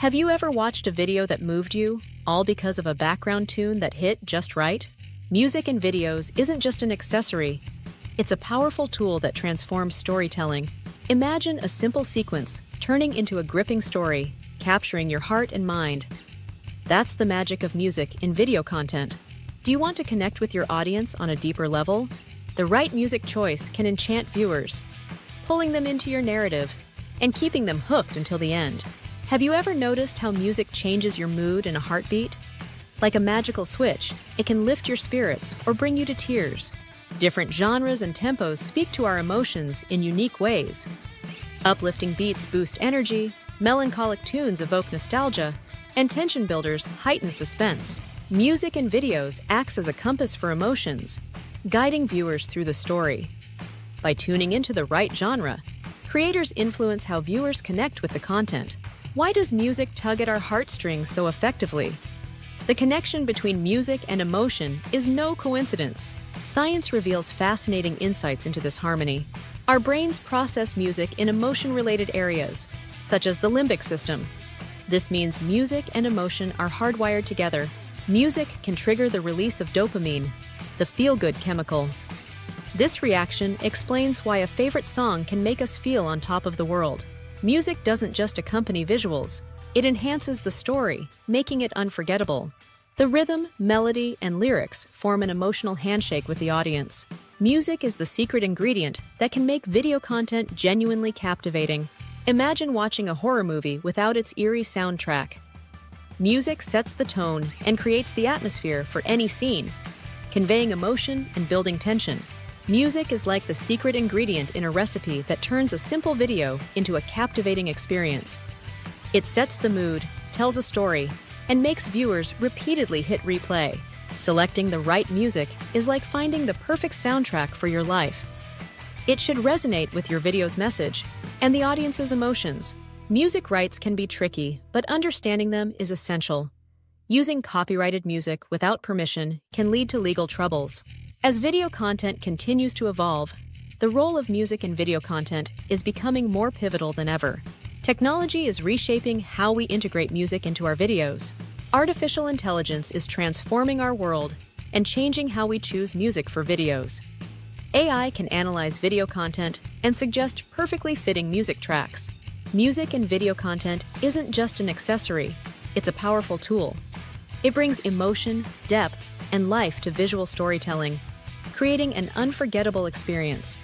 Have you ever watched a video that moved you, all because of a background tune that hit just right? Music in videos isn't just an accessory. It's a powerful tool that transforms storytelling. Imagine a simple sequence turning into a gripping story, capturing your heart and mind. That's the magic of music in video content. Do you want to connect with your audience on a deeper level? The right music choice can enchant viewers, pulling them into your narrative and keeping them hooked until the end. Have you ever noticed how music changes your mood in a heartbeat? Like a magical switch, it can lift your spirits or bring you to tears. Different genres and tempos speak to our emotions in unique ways. Uplifting beats boost energy, melancholic tunes evoke nostalgia, and tension builders heighten suspense. Music in videos acts as a compass for emotions, guiding viewers through the story. By tuning into the right genre, creators influence how viewers connect with the content. Why does music tug at our heartstrings so effectively? The connection between music and emotion is no coincidence. Science reveals fascinating insights into this harmony. Our brains process music in emotion-related areas, such as the limbic system. This means music and emotion are hardwired together. Music can trigger the release of dopamine, the feel-good chemical. This reaction explains why a favorite song can make us feel on top of the world. Music doesn't just accompany visuals, it enhances the story, making it unforgettable. The rhythm, melody, and lyrics form an emotional handshake with the audience. Music is the secret ingredient that can make video content genuinely captivating. Imagine watching a horror movie without its eerie soundtrack. Music sets the tone and creates the atmosphere for any scene, conveying emotion and building tension. Music is like the secret ingredient in a recipe that turns a simple video into a captivating experience. It sets the mood, tells a story, and makes viewers repeatedly hit replay. Selecting the right music is like finding the perfect soundtrack for your life. It should resonate with your video's message and the audience's emotions. Music rights can be tricky, but understanding them is essential. Using copyrighted music without permission can lead to legal troubles. As video content continues to evolve, the role of music in video content is becoming more pivotal than ever. Technology is reshaping how we integrate music into our videos. Artificial intelligence is transforming our world and changing how we choose music for videos. AI can analyze video content and suggest perfectly fitting music tracks. Music in video content isn't just an accessory, it's a powerful tool. It brings emotion, depth, and life to visual storytelling, creating an unforgettable experience.